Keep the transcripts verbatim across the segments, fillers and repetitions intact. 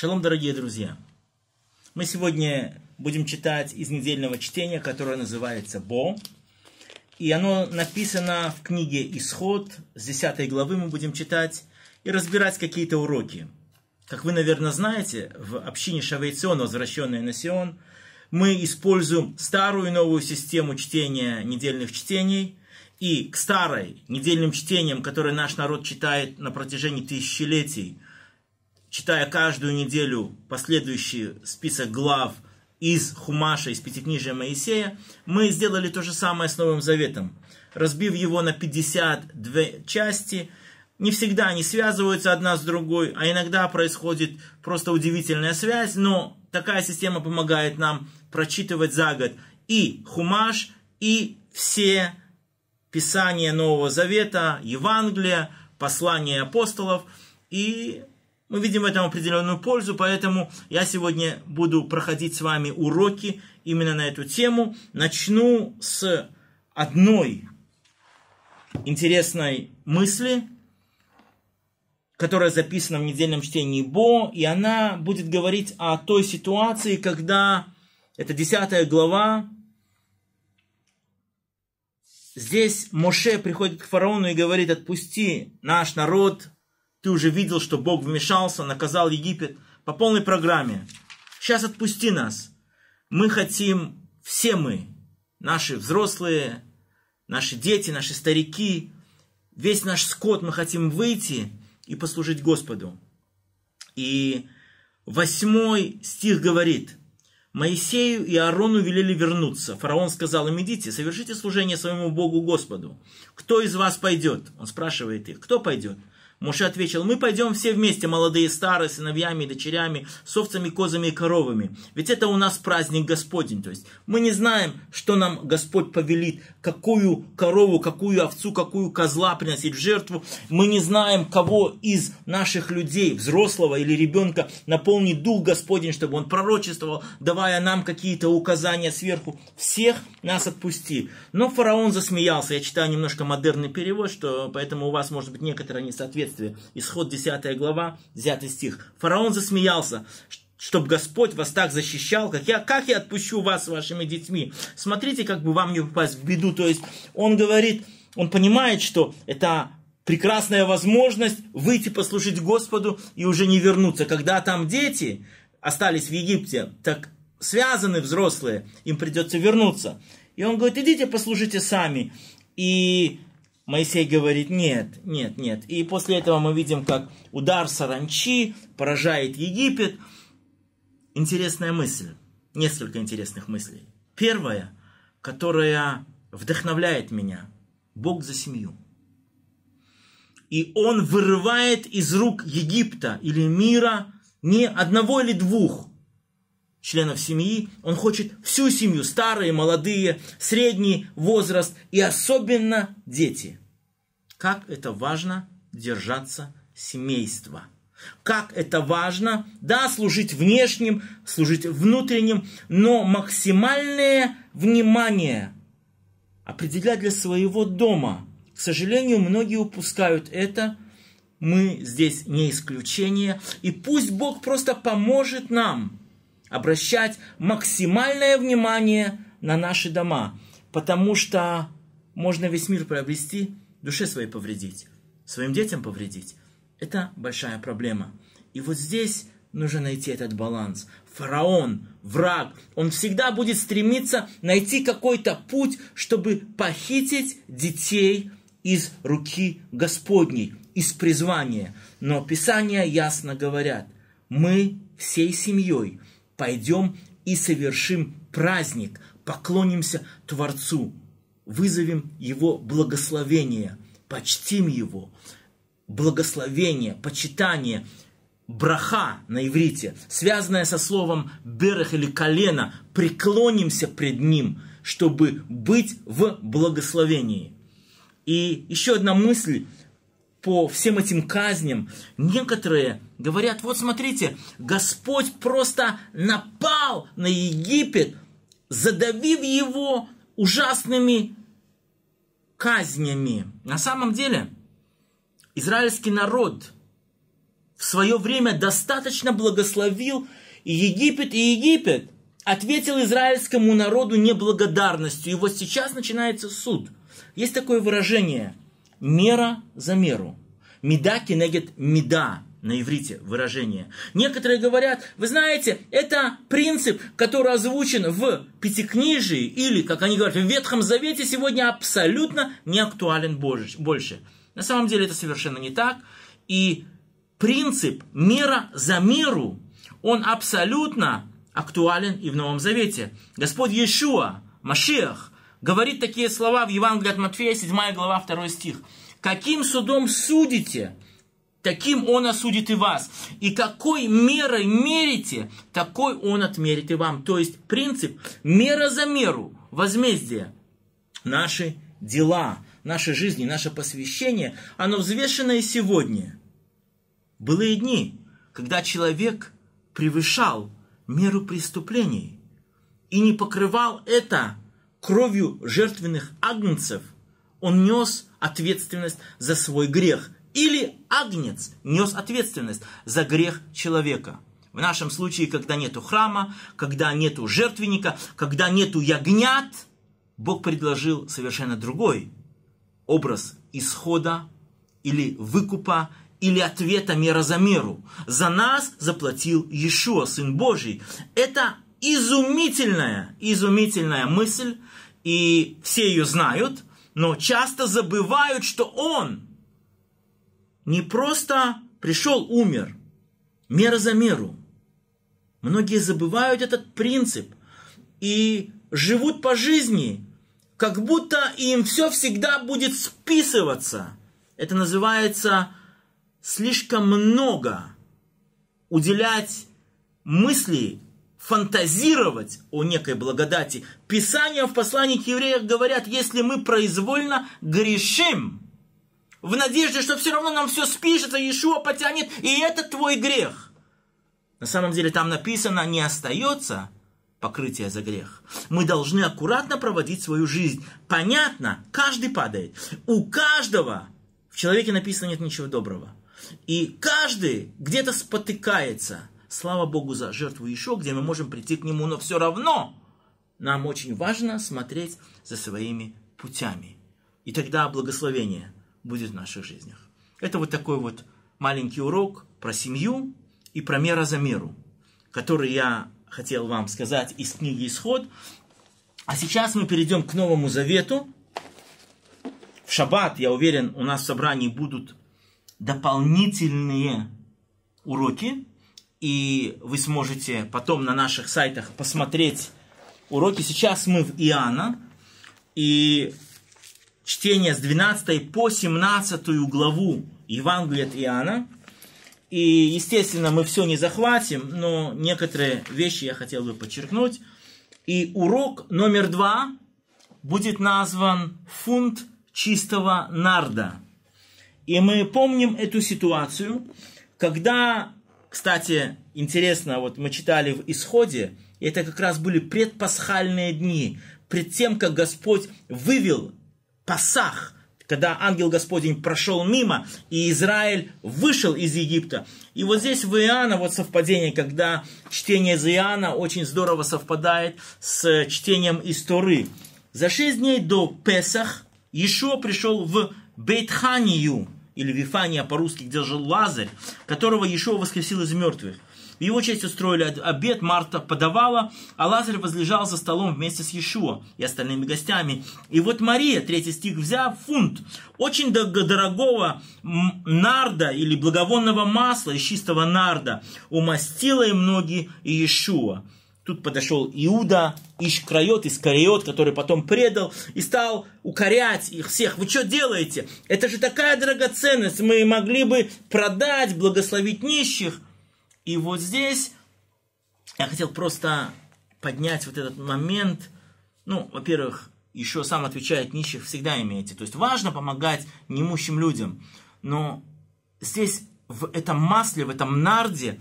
Шалом, дорогие друзья! Мы сегодня будем читать из недельного чтения, которое называется «Бо». И оно написано в книге «Исход», с десятой главы мы будем читать и разбирать какие-то уроки. Как вы, наверное, знаете, в общине Шавей Цион, возвращенной на Сион, мы используем старую и новую систему чтения недельных чтений. И к старой недельным чтениям, которые наш народ читает на протяжении тысячелетий, читая каждую неделю последующий список глав из Хумаша, из Пятикнижия Моисея, мы сделали то же самое с Новым Заветом, разбив его на пятьдесят две части. Не всегда они связываются одна с другой, а иногда происходит просто удивительная связь, но такая система помогает нам прочитывать за год и Хумаш, и все Писания Нового Завета, Евангелия, послания апостолов, и мы видим в этом определенную пользу, поэтому я сегодня буду проходить с вами уроки именно на эту тему. Начну с одной интересной мысли, которая записана в недельном чтении Бо, и она будет говорить о той ситуации, когда, это десятая глава, здесь Моше приходит к фараону и говорит: отпусти наш народ, ты уже видел, что Бог вмешался, наказал Египет по полной программе. Сейчас отпусти нас. Мы хотим, все мы, наши взрослые, наши дети, наши старики, весь наш скот, мы хотим выйти и послужить Господу. И восьмой стих говорит: Моисею и Аарону велели вернуться. Фараон сказал им: идите, совершите служение своему Богу Господу. Кто из вас пойдет? Он спрашивает их: кто пойдет? Моше ответил: мы пойдем все вместе, молодые и старые, сыновьями и дочерями, с овцами, козами и коровами. Ведь это у нас праздник Господень. То есть мы не знаем, что нам Господь повелит, какую корову, какую овцу, какую козла приносить в жертву. Мы не знаем, кого из наших людей, взрослого или ребенка, наполнит Дух Господень, чтобы он пророчествовал, давая нам какие-то указания сверху. Всех нас отпусти. Но фараон засмеялся. Я читаю немножко модерный перевод, что, поэтому у вас может быть некоторое несоответствие. Исход десятая глава, десятый стих. Фараон засмеялся: чтоб Господь вас так защищал, как я, как я отпущу вас с вашими детьми. Смотрите, как бы вам не попасть в беду. То есть он говорит, он понимает, что это прекрасная возможность выйти послужить Господу и уже не вернуться. Когда там дети остались в Египте, так связаны взрослые, им придется вернуться. И он говорит: идите послужите сами. И Моисей говорит: нет, нет, нет. И после этого мы видим, как удар саранчи поражает Египет. Интересная мысль. Несколько интересных мыслей. Первая, которая вдохновляет меня. Бог за семью. И он вырывает из рук Египта или мира не одного или двух членов семьи, он хочет всю семью, старые, молодые, средний возраст и особенно дети. Как это важно держаться семейства. Как это важно, да, служить внешним, служить внутренним, но максимальное внимание определять для своего дома. К сожалению, многие упускают это. Мы здесь не исключение. И пусть Бог просто поможет нам обращать максимальное внимание на наши дома, потому что можно весь мир приобрести, душе своей повредить, своим детям повредить. Это большая проблема. И вот здесь нужно найти этот баланс. Фараон, враг, он всегда будет стремиться найти какой-то путь, чтобы похитить детей из руки Господней, из призвания. Но Писания ясно говорят: мы всей семьей пойдем и совершим праздник, поклонимся Творцу, вызовем Его благословение, почтим Его. Благословение, почитание, браха на иврите, связанное со словом «берех» или «колено», преклонимся пред Ним, чтобы быть в благословении. И еще одна мысль по всем этим казням. Некоторые говорят: вот смотрите, Господь просто напал на Египет, задавив его ужасными казнями. На самом деле, израильский народ в свое время достаточно благословил Египет, и Египет ответил израильскому народу неблагодарностью. И вот сейчас начинается суд. Есть такое выражение «мера за меру». «Меда кенегет меда» на иврите выражение. Некоторые говорят, вы знаете, это принцип, который озвучен в Пятикнижии, или, как они говорят, в Ветхом Завете сегодня абсолютно не актуален больше. На самом деле это совершенно не так. И принцип «мера за меру», он абсолютно актуален и в Новом Завете. Господь Иешуа Машиах говорит такие слова в Евангелии от Матфея, седьмая глава, второй стих. «Каким судом судите, таким он осудит и вас. И какой мерой мерите, такой он отмерит и вам». То есть принцип «мера за меру», возмездие. Наши дела, наши жизни, наше посвящение, оно взвешено и сегодня. Былые дни, когда человек превышал меру преступлений и не покрывал это кровью жертвенных агнцев, он нес ответственность за свой грех. Или агнец нес ответственность за грех человека. В нашем случае, когда нету храма, когда нету жертвенника, когда нету ягнят, Бог предложил совершенно другой образ исхода или выкупа, или ответа мера за меру. За нас заплатил Иешуа, Сын Божий. Это изумительная, изумительная мысль, и все ее знают, но часто забывают, что Он не просто пришел, умер, мера за меру. Многие забывают этот принцип и живут по жизни, как будто им все всегда будет списываться. Это называется... слишком много уделять мысли, фантазировать о некой благодати. Писания в послании к евреям говорят, если мы произвольно грешим, в надежде, что все равно нам все спишется, Иешуа потянет, и это твой грех. На самом деле там написано, не остается покрытие за грех. Мы должны аккуратно проводить свою жизнь. Понятно, каждый падает. У каждого в человеке написано нет ничего доброго. И каждый где-то спотыкается. Слава Богу за жертву Иешуа, где мы можем прийти к Нему, но все равно нам очень важно смотреть за своими путями. И тогда благословение будет в наших жизнях. Это вот такой вот маленький урок про семью и про мера за меру, который я хотел вам сказать из книги «Исход». А сейчас мы перейдем к Новому Завету. В шаббат, я уверен, у нас в собрании будут дополнительные уроки, и вы сможете потом на наших сайтах посмотреть уроки. Сейчас мы в Иоанна, и чтение с двенадцатой по семнадцатую главу Евангелия от Иоанна. И, естественно, мы все не захватим, но некоторые вещи я хотел бы подчеркнуть. И урок номер два будет назван «Фунт чистого нарда». И мы помним эту ситуацию, когда, кстати, интересно, вот мы читали в Исходе, и это как раз были предпасхальные дни, пред тем, как Господь вывел Пасах, когда ангел Господень прошел мимо, и Израиль вышел из Египта. И вот здесь в Иоанна вот совпадение, когда чтение из Иоанна очень здорово совпадает с чтением из Торы. За шесть дней до Песах Иешуа пришел в Бейтханию, или Вифания по-русски, где жил Лазарь, которого Иешуа воскресил из мертвых. В его честь устроили обед, Марта подавала, а Лазарь возлежал за столом вместе с Иешуа и остальными гостями. И вот Мария, третий стих, взяв фунт очень дорогого нарда или благовонного масла из чистого нарда, умастила им ноги Иешуа. Тут подошел Иуда Ишкрайот, Искариот, который потом предал, и стал укорять их всех. Вы что делаете? Это же такая драгоценность. Мы могли бы продать, благословить нищих. И вот здесь я хотел просто поднять вот этот момент. Ну, во-первых, еще сам отвечает, нищих всегда имеете. То есть важно помогать неимущим людям. Но здесь в этом масле, в этом нарде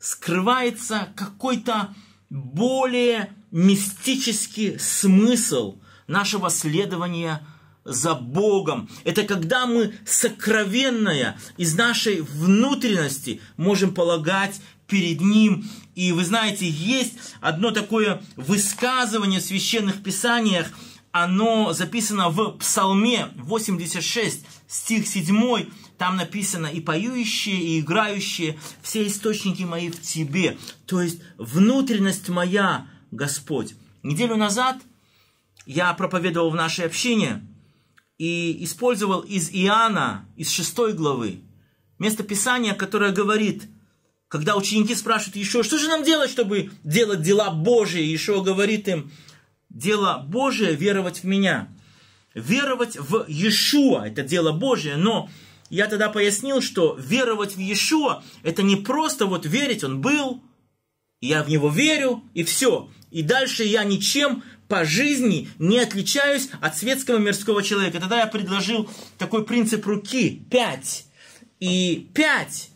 скрывается какой-то более мистический смысл нашего следования за Богом. Это когда мы сокровенное из нашей внутренности можем полагать перед Ним. И вы знаете, есть одно такое высказывание в Священных Писаниях, оно записано в Псалме восемьдесят шесть, стих седьмой. Там написано: «И поющие, и играющие, все источники мои в Тебе». То есть внутренность моя, Господь. Неделю назад я проповедовал в нашей общине и использовал из Иоанна, из шестой главы, место Писания, которое говорит, когда ученики спрашивают Иешуа, что же нам делать, чтобы делать дела Божии? Иешуа говорит им: дело Божие — веровать в меня. Веровать в Иешуа — это дело Божие. Но я тогда пояснил, что веровать в Иешуа — это не просто вот верить, он был, я в него верю, и все. И дальше я ничем по жизни не отличаюсь от светского мирского человека. Тогда я предложил такой принцип руки — пять. И пять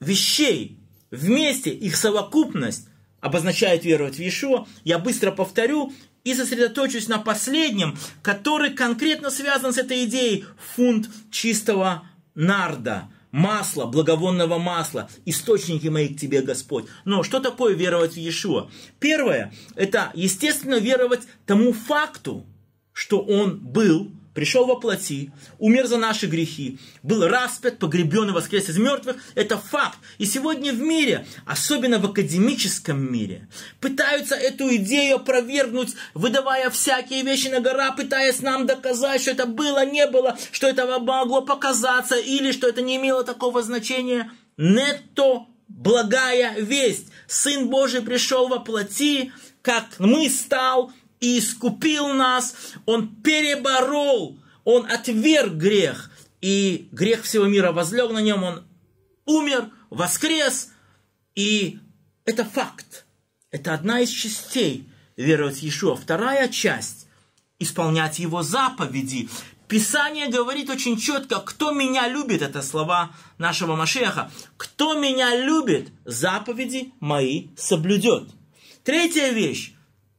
вещей вместе, их совокупность, обозначает веровать в Иешуа. Я быстро повторю и сосредоточусь на последнем, который конкретно связан с этой идеей. Фунт чистого нарда, масла, благовонного масла, источники мои к Тебе, Господь. Но что такое веровать в Иешуа? Первое, это, естественно, веровать тому факту, что Он был, пришел во плоти, умер за наши грехи, был распят, погребен и воскрес из мертвых. Это факт. И сегодня в мире, особенно в академическом мире, пытаются эту идею опровергнуть, выдавая всякие вещи на гора, пытаясь нам доказать, что это было, не было, что это могло показаться или что это не имело такого значения. Нетто благая весть. Сын Божий пришел во плоти, как мы стал, и искупил нас, Он переборол, Он отверг грех, и грех всего мира возлег на Нем, Он умер, воскрес, и это факт. Это одна из частей веровать в Иешуа. Вторая часть – исполнять Его заповеди. Писание говорит очень четко: кто меня любит, это слова нашего Машеха, кто меня любит, заповеди мои соблюдет. Третья вещь.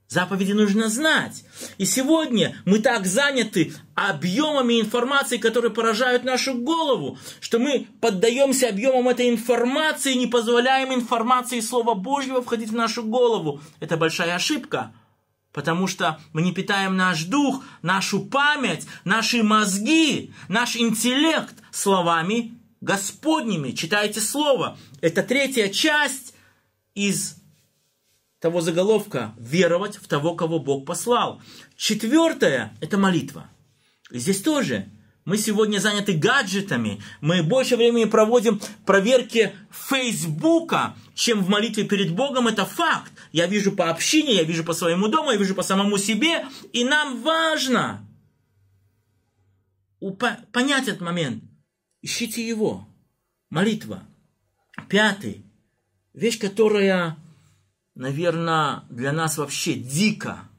Заповеди нужно знать. И сегодня мы так заняты объемами информации, которые поражают нашу голову, что мы поддаемся объемам этой информации и не позволяем информации Слова Божьего входить в нашу голову. Это большая ошибка, потому что мы не питаем наш дух, нашу память, наши мозги, наш интеллект словами Господними. Читайте Слово. Это третья часть из того заголовка — веровать в того, кого Бог послал. Четвертое – это молитва. И здесь тоже мы сегодня заняты гаджетами, мы больше времени проводим в проверке Фейсбука, чем в молитве перед Богом. Это факт. Я вижу по общине, я вижу по своему дому, я вижу по самому себе, и нам важно понять этот момент. Ищите его. Молитва. Пятый. Вещь, которая, наверное, для нас вообще дико,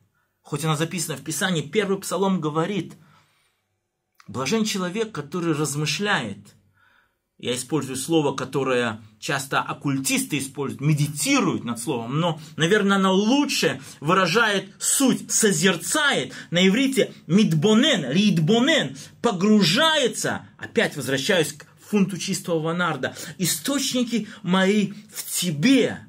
хоть она записана в Писании. Первый Псалом говорит: блажен человек, который размышляет. Я использую слово, которое часто оккультисты используют, медитируют над словом, но, наверное, оно лучше выражает суть, созерцает. На иврите мидбонен, ридбонен, погружается. Опять возвращаюсь к фунту чистого нарда. Источники мои в Тебе.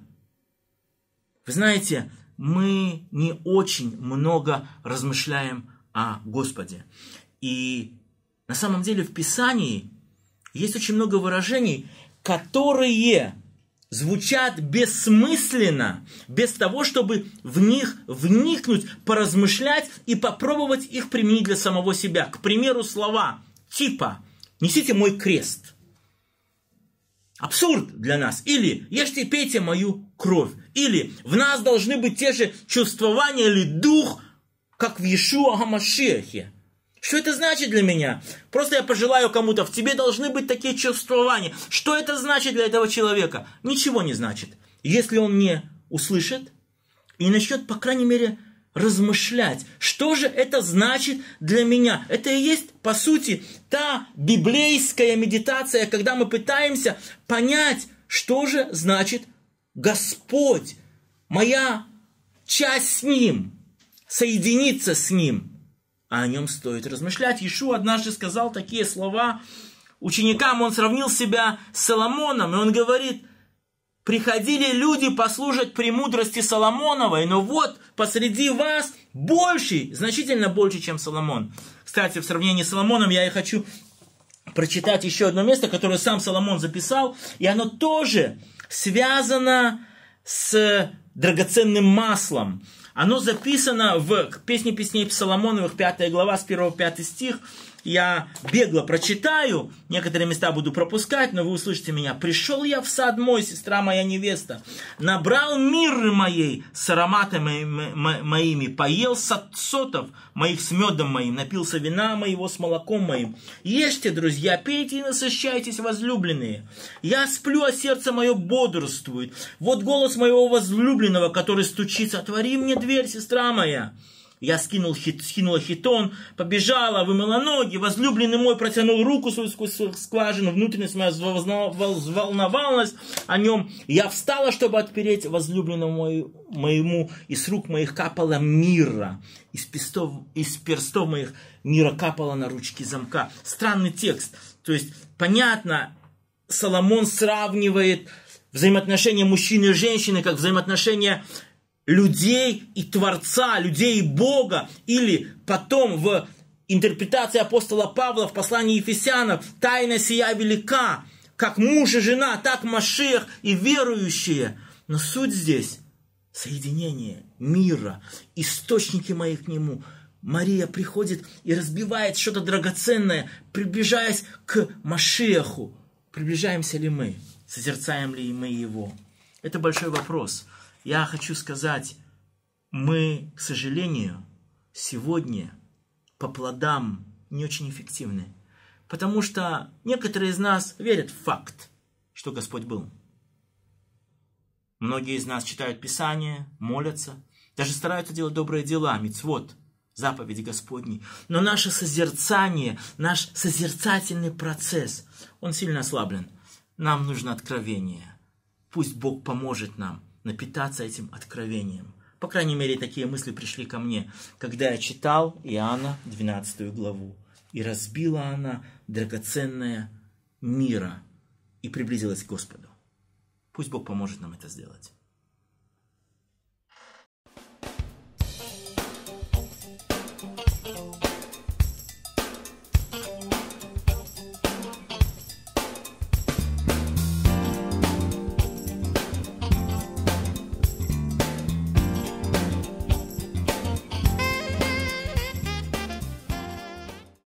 Вы знаете, мы не очень много размышляем о Господе. И на самом деле в Писании есть очень много выражений, которые звучат бессмысленно, без того, чтобы в них вникнуть, поразмышлять и попробовать их применить для самого себя. К примеру, слова типа «несите мой крест». Абсурд для нас. Или «ешьте, пейте мою кровь». Или в нас должны быть те же чувствования или дух, как в Иешуа Машиахе. Что это значит для меня? Просто я пожелаю кому-то: в тебе должны быть такие чувствования. Что это значит для этого человека? Ничего не значит. Если он не услышит и начнет, по крайней мере, размышлять, что же это значит для меня. Это и есть, по сути, та библейская медитация, когда мы пытаемся понять, что же значит Господь, моя часть с Ним, соединиться с Ним. а о нем стоит размышлять. Иешуа однажды сказал такие слова ученикам, он сравнил себя с Соломоном, и он говорит: «Приходили люди послушать премудрости Соломоновой, но вот посреди вас больший, значительно больше, чем Соломон». Кстати, в сравнении с Соломоном я и хочу прочитать еще одно место, которое сам Соломон записал, и оно тоже связано с драгоценным маслом. Оно записано в «Песне песней Соломоновых», пятая глава, с первого по пятый стих. Я бегло прочитаю, некоторые места буду пропускать, но вы услышите меня. «Пришел я в сад мой, сестра моя невеста, набрал мирры моей с ароматами моими, поел сотов моих с медом моим, напился вина моего с молоком моим. Ешьте, друзья, пейте и насыщайтесь, возлюбленные. Я сплю, а сердце мое бодрствует. Вот голос моего возлюбленного, который стучится: отвори мне дверь, сестра моя». Я скинула хитон, побежала, вымыла ноги, возлюбленный мой протянул руку свою сквозь скважину, внутренность моя взволновалась о нем. Я встала, чтобы отпереть возлюбленному моему, и с рук моих капала мирра, из перстов, из перстов моих мирра капала на ручки замка. Странный текст. То есть, понятно, Соломон сравнивает взаимоотношения мужчины и женщины как взаимоотношения людей и Творца, людей и Бога, или потом в интерпретации апостола Павла в послании Ефесянам: «Тайна сия велика, как муж и жена, так Машех и верующие». Но суть здесь – соединение мира, источники мои к нему. Мария приходит и разбивает что-то драгоценное, приближаясь к Машеху. Приближаемся ли мы? Созерцаем ли мы его? Это большой вопрос. Я хочу сказать, мы, к сожалению, сегодня по плодам не очень эффективны, потому что некоторые из нас верят в факт, что Господь был. Многие из нас читают Писание, молятся, даже стараются делать добрые дела, митцвод, заповеди Господней. Но наше созерцание, наш созерцательный процесс, он сильно ослаблен. Нам нужно откровение. Пусть Бог поможет нам напитаться этим откровением. По крайней мере, такие мысли пришли ко мне, когда я читал Иоанна двенадцатую главу. «И разбила она драгоценное мира и приблизилась к Господу». Пусть Бог поможет нам это сделать.